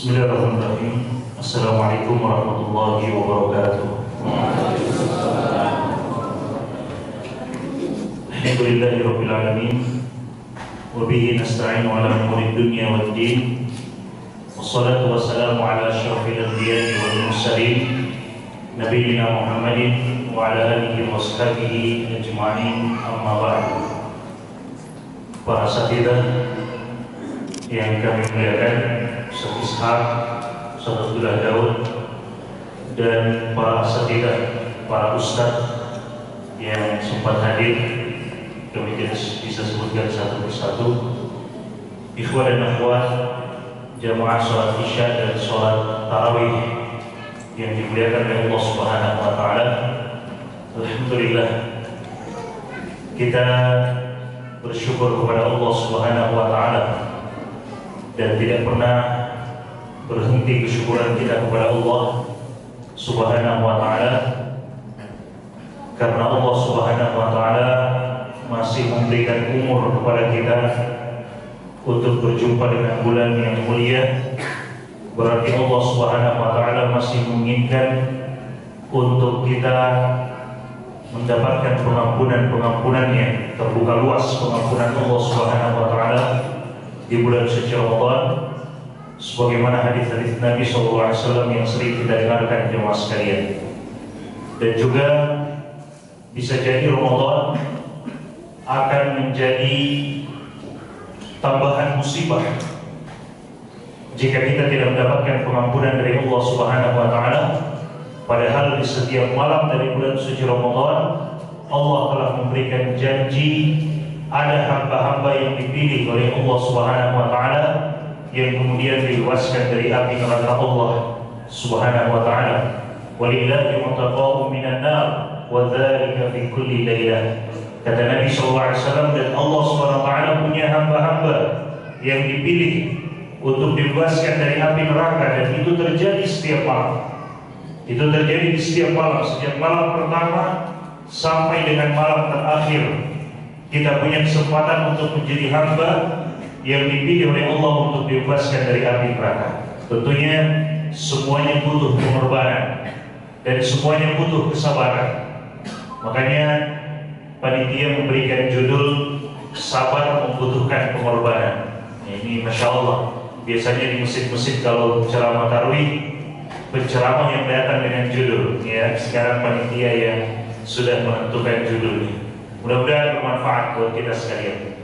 Bismillahirrahmanirrahim. Assalamualaikum warahmatullahi wabarakatuh. Alhamdulillahirabbil alamin. Wa bihi nasta'inu 'ala umuri dunya waddin. Wassalatu wassalamu 'ala asyrafil anbiya'i wal mursalin nabiyina Muhammadin wa 'ala alihi washabihi ajma'in. Amma ba'du. Para sahabat yang kami muliakan, Ustaz Ishak, Ustaz Abdullah Daud, dan para asatidzah, para ustaz yang sempat hadir, kami bisa sebutkan satu persatu. Ikhwan dan akhwat jamaah sholat isya dan sholat tarawih yang dimuliakan oleh Allah Subhanahu wa Ta'ala. Alhamdulillah, kita bersyukur kepada Allah Subhanahu wa Ta'ala dan tidak pernah berhenti kesyukuran kita kepada Allah Subhanahu wa Ta'ala, karena Allah Subhanahu wa Ta'ala masih memberikan umur kepada kita untuk berjumpa dengan bulan yang mulia. Berarti Allah Subhanahu wa Ta'ala masih menginginkan untuk kita mendapatkan pengampunan-pengampunannya, terbuka luas pengampunan Allah Subhanahu wa Ta'ala di bulan suci Ramadan, sebagaimana hadis-hadis Nabi SAW yang sering kita dengarkan jemaah sekalian. Dan juga bisa jadi Ramadan akan menjadi tambahan musibah jika kita tidak mendapatkan pengampunan dari Allah Subhanahu wa Ta'ala. Padahal di setiap malam dari bulan suci Ramadan, Allah telah memberikan janji ada hamba-hamba yang dipilih oleh Allah Subhanahu wa Ta'ala yang kemudian diluaskan dari api neraka Allah Subhanahu wa Ta'ala. Walillahi muttaqa'u minan nar wa dzalika fi kulli lailah. Kata Nabi sallallahu alaihi wasallam, dan Allah Subhanahu wa Ta'ala punya hamba-hamba yang dipilih untuk diluaskan dari api neraka, dan itu terjadi setiap malam. Itu terjadi di setiap malam, sejak malam pertama sampai dengan malam terakhir. Kita punya kesempatan untuk menjadi hamba yang dipilih oleh Allah untuk dibebaskan dari api neraka. Tentunya semuanya butuh pengorbanan dan semuanya butuh kesabaran. Makanya panitia memberikan judul sabar membutuhkan pengorbanan. Ini Masya Allah, biasanya di masjid-masjid kalau ceramah tarawih, penceramah yang datang dengan judul. Ya, sekarang panitia yang sudah menentukan judulnya. Mudah-mudahan bermanfaat buat kita sekalian.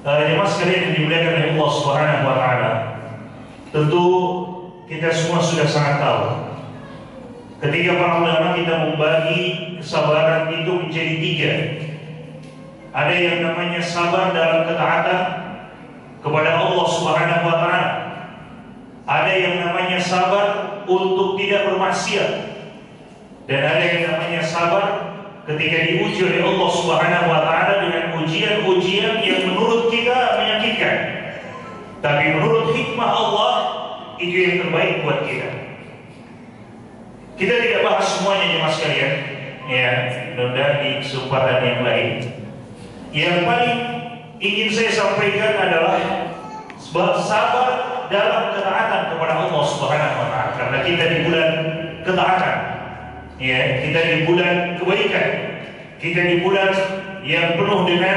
Jemaah sekalian yang dimuliakan oleh Allah Subhanahu wa Ta'ala, tentu kita semua sudah sangat tahu ketika para ulama kita membagi kesabaran itu menjadi tiga. Ada yang namanya sabar dalam ketaatan kepada Allah Subhanahu wa Ta'ala, ada yang namanya sabar untuk tidak bermaksiat, dan ada yang namanya sabar ketika diuji oleh Allah Subhanahu wa Ta'ala dengan ujian-ujian yang menurut kita menyakitkan, tapi menurut hikmah Allah itu yang terbaik buat kita. Kita tidak bahas semuanya jemaah sekalian, ya, mudah-mudahan di kesempatan yang lain. Yang paling ingin saya sampaikan adalah sabar dalam ketaatan kepada Allah Subhanahu wa Ta'ala, karena kita di bulan ketaatan. Ya, kita di bulan kebaikan, kita di bulan yang penuh dengan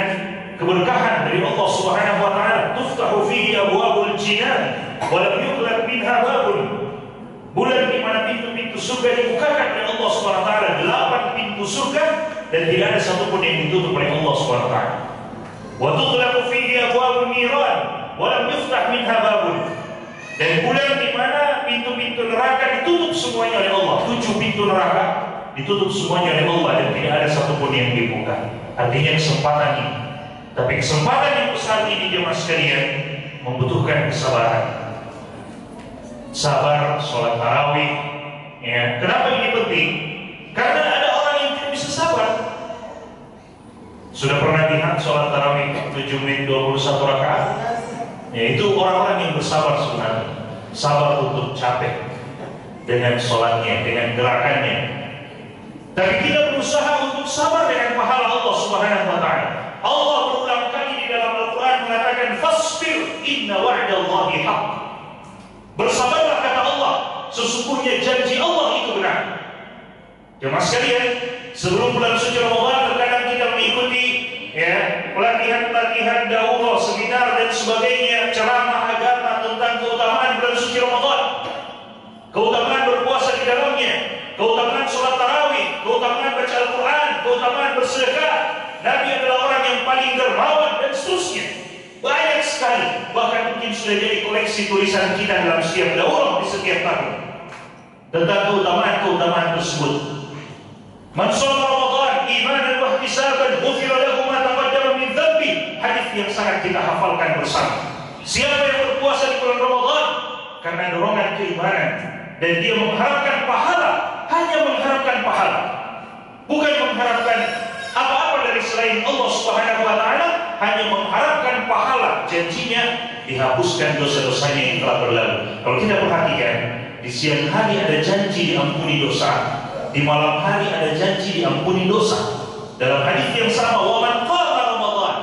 keberkahan dari Allah Subhanahu wa Ta'ala. Tuftahu fihi abwaabul jinan wa lam yughlaq minha baabun. Bulan di mana pintu-pintu surga dibukakan oleh Allah Subhanahu wa Ta'ala, 8 pintu surga, dan tidak ada satupun yang ditutup oleh Allah Subhanahu wa Ta'ala. Wa tughlaqu fihi abwaabun niran wa lam yuftah minha baabun. Dan bulan di mana pintu-pintu neraka ditutup semuanya oleh Allah, 7 pintu neraka ditutup semuanya oleh Allah, dan tidak ada satupun yang dibuka. Artinya kesempatan ini, tapi kesempatan yang besar ini jemaah sekalian membutuhkan kesabaran. Sabar sholat tarawih, ya. Kenapa ini penting? Karena ada orang yang tidak bisa sabar. Sudah pernah lihat sholat tarawih 7 menit 21 rakaat? Ya, itu orang-orang yang bersabar sebenarnya. Sabar untuk capek dengan sholatnya, dengan gerakannya. Tapi kita berusaha untuk sabar dengan pahala Allah Subhanahu wa Ta'ala. Allah berulang kali di dalam Al-Quran mengatakan, fasbir inna wa'dallahi haq. sesungguhnya janji Allah itu benar. Jemaah sekalian, sebelum bulan suci Ramadan terkadang kita mengikuti ya pelatihan-pelatihan daurah, seminar dan sebagainya, ceramah agama tentang keutamaan bulan suci Ramadan, keutamaan berpuasa di dalamnya, keutamaan sholat tarawih, keutamaan baca Al-Quran, keutamaan bersedekah. Nabi adalah orang yang paling dermawan dan seterusnya. Banyak sekali, bahkan mungkin sudah jadi koleksi tulisan kita dalam setiap daurah di setiap tahun tentang keutamaan-keutamaan tersebut. Man shoma Ramadan imanan wa ihtisaban ghufira lahu ma taqaddama min dzambi. Hadis yang sangat kita hafalkan bersama. Siapa yang berpuasa di bulan Ramadan karena dorongan keimanan dan dia mengharapkan pahala, hanya mengharapkan pahala, bukan mengharapkan apa-apa dari selain Allah Subhanahu wa taala, hanya mengharapkan pahala, janjinya dihapuskan dosa-dosanya yang telah berlalu. Kalau kita perhatikan, di siang hari ada janji diampuni dosa, di malam hari ada janji diampuni dosa. Dalam hadis yang sama, wa man qama Ramadan,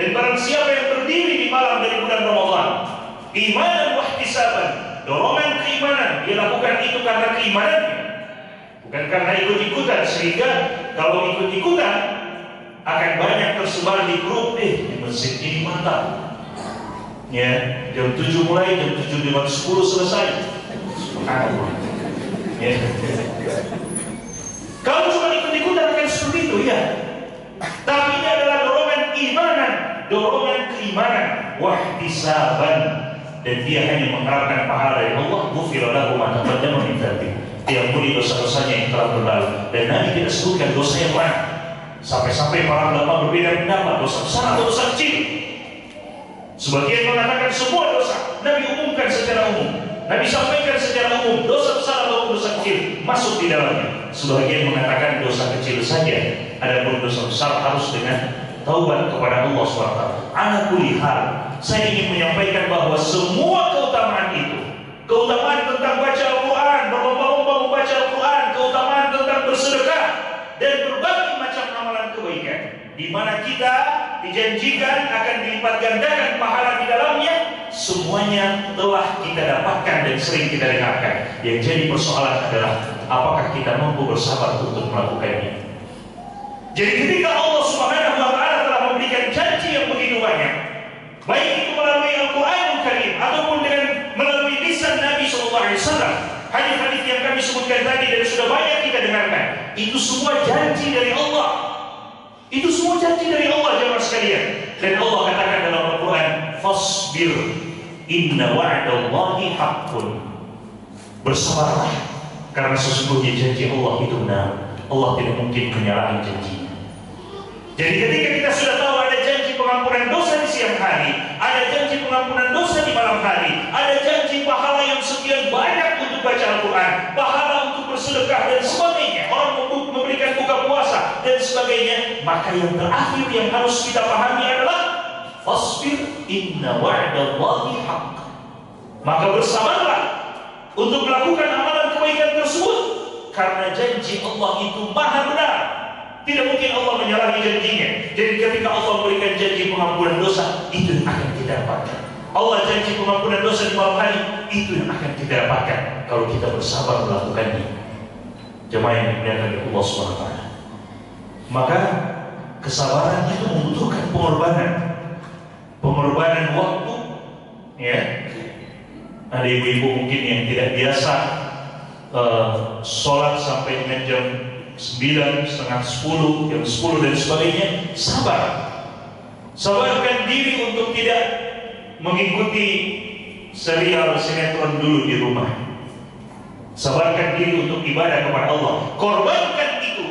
dan barang siapa yang berdiri di malam dari bulan Ramadan imanan wa ihtisaban, dorongan keimanan, dia lakukan itu karena keimanannya, bukan karena ikut-ikutan. Sehingga kalau ikut-ikutan akan banyak tersebar di grup, di masjid ini mantap ya, jam 7 mulai, jam 7.10 selesai. Ya. Kalau cuma ikut-ikutan akan seperti itu ya. Tapi ini adalah dorongan imanan, dorongan keimanan, wahtisaban, dan dia hanya mengharapkan pahala dari Allah. Ghufira lahu ma taqaddama min dzambi, diampuni dosa-dosanya yang telah berlalu. Dan Nabi tidak sebutkan dosa yang mana, sampai-sampai para ulama berbeda pendapat dosa besar atau dosa kecil. Sebagian mengatakan semua dosa. Nabi umumkan secara umum, Nabi sampaikan secara umum, dosa besar atau dosa kecil masuk di dalamnya. Sebagian mengatakan dosa kecil saja, adapun dosa besar harus dengan taubat kepada Allah SWT. Ala kulli hal, saya ingin menyampaikan bahwa semua keutamaan itu, keutamaan tentang baca Al-Quran, berlomba-lomba membaca Al-Quran, keutamaan tentang bersedekah dan berbagai macam amalan kebaikan, di mana kita dijanjikan akan dilipat gandakan pahala di dalamnya, semuanya telah kita dapatkan dan sering kita dengarkan. Yang jadi persoalan adalah apakah kita mampu bersabar untuk melakukannya. Jadi ketika Allah Subhanahu wa taala telah memberikan janji yang begitu banyak, baik itu melalui Al-Qur'anul Karim ataupun dengan melalui lisan Nabi sallallahu alaihi wasallam, hadis-hadis yang kami sebutkan tadi dan sudah banyak kita dengarkan, itu semua janji dari Allah. Itu semua janji dari Allah, jemaah sekalian. Dan Allah katakan dalam Al-Quran, fasbir inna wa'dallahi haqqun, bersabarlah karena sesungguhnya janji Allah itu benar. Allah tidak mungkin menyalahi janjinya. Jadi ketika kita sudah tahu ada janji pengampunan dosa di siang hari, ada janji pengampunan dosa di malam hari, ada janji pahala yang sekian banyak untuk baca Al-Quran, pahala untuk bersedekah dan sebagainya, orang memberikan buka puasa dan sebagainya, maka yang terakhir yang harus kita pahami adalah fasbir inna wa'dallahi haqq, maka bersabarlah untuk melakukan amalan kebaikan tersebut karena janji Allah itu maha benar, tidak mungkin Allah menyalahi janjinya. Jadi ketika Allah memberikan janji pengampunan dosa, itu yang akan kita dapatkan. Allah janji pengampunan dosa di malam hari, itu yang akan kita dapatkan kalau kita bersabar melakukannya. Jemaah yang dimuliakan Allah SWT, maka kesabaran itu membutuhkan pengorbanan, pengorbanan waktu. Ya, ada ibu-ibu mungkin yang tidak biasa sholat sampai dengan jam 9, setengah 10, jam 10 dan sebagainya. Sabar, sabarkan diri untuk tidak mengikuti serial sinetron dulu di rumah. Sabarkan diri untuk ibadah kepada Allah. Korbankan itu,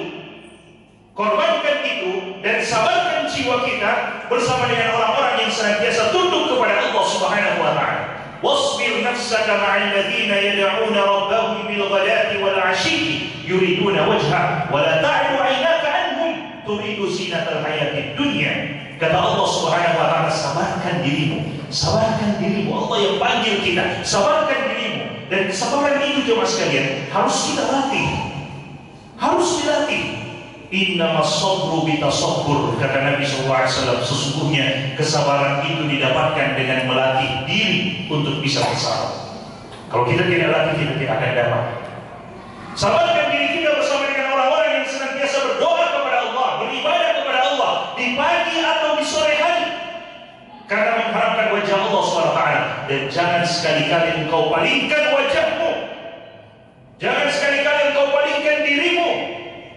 korbankan itu, dan sabarkan jiwa kita bersama dengan orang-orang yang senantiasa tunduk kepada Allah Subhanahu wa taala. Wasbir nafsaka ma'al ladzina yad'una rabbahum bil ghadati wal 'ashyi yuriduna wajha wa la ta'du 'aynaka 'anhum turidu zinatal hayatid dunya. Kata Allah Subhanahu wa taala, sabarkan dirimu, sabarkan dirimu. Allah yang panggil kita, sabarkan dirimu. Dan kesabaran itu jemaah sekalian harus kita latih. Harus dilatih. Innamas sabru bitasabbur, kata Nabi SAW, sesungguhnya kesabaran itu didapatkan dengan melatih diri untuk bisa bersabar. Kalau kita tidak latih, kita tidak akan dapat. Sabarkan diri kita bersama dengan orang-orang yang senantiasa berdoa kepada Allah, beribadah kepada Allah di pagi atau di sore hari, karena mengharapkan wajah Allah SWT. Dan jangan sekali-kali engkau palingkan wajahmu, jangan sekali-kali engkau palingkan dirimu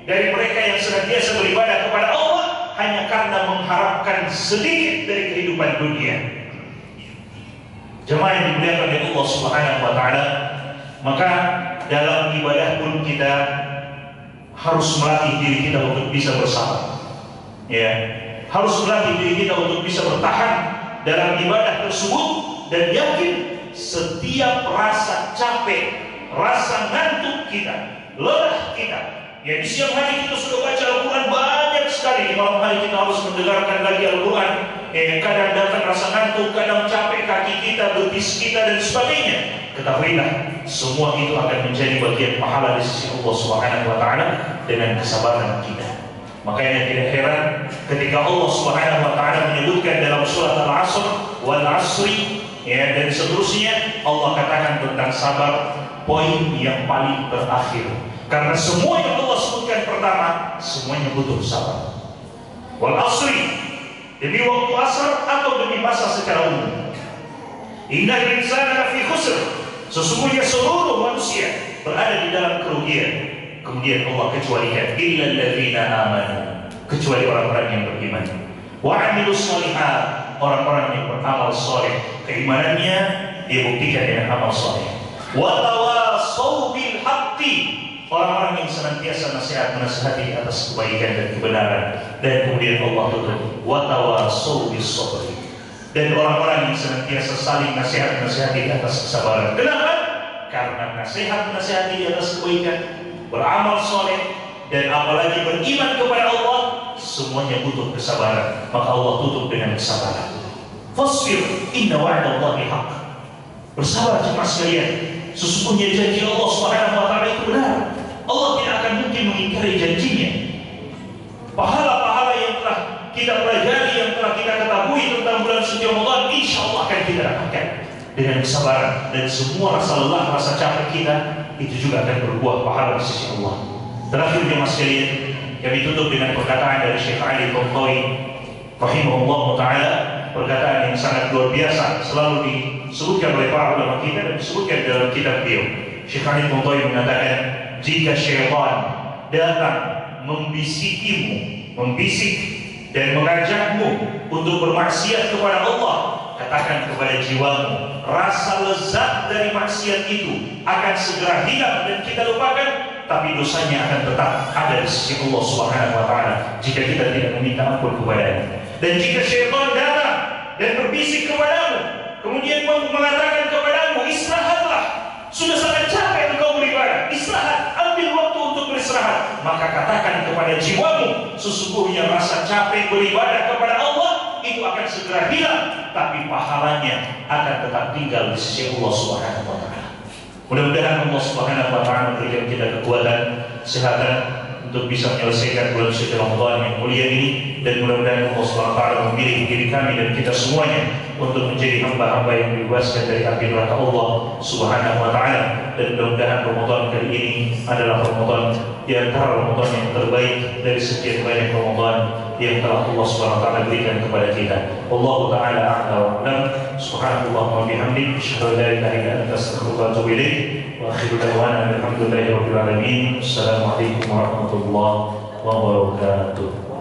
dari mereka yang senantiasa beribadah kepada Allah hanya karena mengharapkan sedikit dari kehidupan dunia. Jemaah yang dimuliakan oleh Allah Subhanahu wa Ta'ala, maka dalam ibadah pun kita harus melatih diri kita untuk bisa bersabar. Ya, harus melatih diri kita untuk bisa bertahan dalam ibadah tersebut dan yakin setiap rasa capek, rasa ngantuk kita, lelah kita. Ya, di siang hari kita sudah baca Al-Quran banyak sekali, di malam hari kita harus mendengarkan lagi Al-Quran. Kadang datang rasa ngantuk, kadang capek kaki kita, betis kita dan sebagainya. Ketahuilah, semua itu akan menjadi bagian pahala di sisi Allah Subhanahu wa Ta'ala dengan kesabaran kita. Makanya tidak heran ketika Allah Subhanahu wa Ta'ala menyebutkan dalam surat Al-Asr, wal asri, ya, dan seterusnya, Allah katakan tentang sabar, poin yang paling terakhir. Karena semua yang Allah sebutkan pertama, semuanya butuh sabar. Wal asri, demi waktu asar atau demi masa secara umum. Innal insana lafi khusr, sesungguhnya seluruh manusia berada di dalam kerugian. Kemudian Allah kecualikan illal ladzina amanu, kecuali orang-orang yang beriman. Wa 'amilus shalihat, orang-orang yang beramal saleh, keimanannya dibuktikan dengan amal saleh. Wa tawasaw bil haqqi, orang-orang yang senantiasa menasihati atas kebaikan dan kebenaran. Dan kemudian Allah tutup, wa tawasaw bis sabr, dan orang-orang yang senantiasa saling nasihati atas kesabaran. Kenapa? Karena nasihati atas kebaikan, beramal soleh, dan apalagi beriman kepada Allah, semuanya butuh kesabaran. Maka Allah tutup dengan kesabaran. Fasbir inna wa'dallahi haq, bersabar jemaah sekalian, sesungguhnya janji Allah SWT itu benar. Allah tidak akan mungkin mengingkari janjinya. Pahala-pahala yang telah kita pelajari, yang telah kita ketahui tentang bulan suci Ramadan, insya Allah akan kita dapatkan dengan kesabaran. Dan semua rasa lelah, rasa capek kita, itu juga akan berbuah pahala di sisi Allah. Terakhir jemaah sekalian, kami tutup dengan perkataan dari Syekh Ali Qadtawi rahimahullah ta'ala, perkataan yang sangat luar biasa, selalu disebutkan oleh para ulama kita dan disebutkan dalam kitab beliau. Syekh Ali Qadtawi mengatakan, jika syaitan datang membisikimu, membisik dan mengajakmu untuk bermaksiat kepada Allah, katakan kepada jiwamu, rasa lezat dari maksiat itu akan segera hilang dan kita lupakan, tapi dosanya akan tetap ada di sisi Allah Subhanahu wa Ta'ala jika kita tidak meminta ampun kepadanya. Dan jika syaitan datang dan berbisik kepadamu, kemudian mengatakan kepadamu, istirahatlah, sudah sangat capek engkau beribadah, istirahat, ambil waktu untuk beristirahat, maka katakan kepada jiwamu, sesungguhnya rasa capek beribadah kepada Allah itu akan segera hilang, tapi pahalanya akan tetap tinggal di sisi Allah Subhanahu wa Ta'ala. Mudah-mudahan Allah Subhanahu wa Ta'ala memberikan kita kekuatan, kesehatan untuk bisa menyelesaikan bulan suci Ramadan yang mulia ini, dan mudah-mudahan Allah Subhanahu wa Ta'ala memilih diri kami dan kita semuanya untuk menjadi hamba-hamba yang dibebaskan dari api neraka Allah Subhanahu wa Ta'ala. Dan mudah-mudahan Ramadan kali ini adalah Ramadan di antara Ramadan yang terbaik dari sekian banyak Ramadan yang telah Allah Subhanahu wa Ta'ala berikan kepada kita. Wallahu ta'ala a'lam. Subhanallah wa bihamdihi, asyhadu an la ilaha illa anta, astaghfiruka wa atubu ilaih. Wa akhiru da'wana alhamdulillahi rabbil alamin. Assalamualaikum warahmatullahi wabarakatuh.